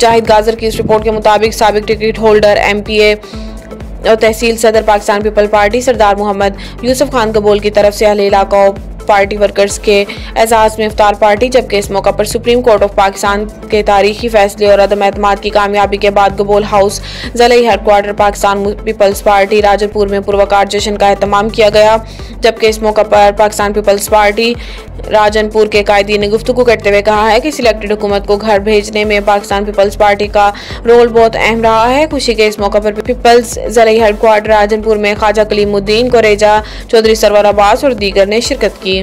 जाहिद गाजर की इस रिपोर्ट के मुताबिक साबिक टिकट होल्डर MPA और तहसील सदर पाकिस्तान पीपल पार्टी सरदार मोहम्मद यूसुफ खान कबूल की तरफ से अहले इलाका पार्टी वर्कर्स के एजाज में इफ्तार पार्टी, जबकि इस मौका पर सुप्रीम कोर्ट ऑफ पाकिस्तान के तारीखी फैसले और अदम एतमाद की कामयाबी के बाद गबोल हाउस ज़िले headquarter Pakistan peoples party Rajanpur में पूर्वाकार जश्न का अहतमाम किया गया, जबकि इस मौका पर पाकिस्तान पीपल्स पार्टी राजनपुर के कायदीन ने गुफ्तगू करते हुए कहा है कि सिलेक्टेड हुकूमत को घर भेजने में पाकिस्तान पीपल्स पार्टी का रोल बहुत अहम रहा है। खुशी के इस मौका पर पीपल्स ज़िले हेडक्वार्टर राजनपुर में ख्वाजा कलीमुद्दीन, गोरेजा, चौधरी सरवर अब्बास और दीगर ने शिरकत की।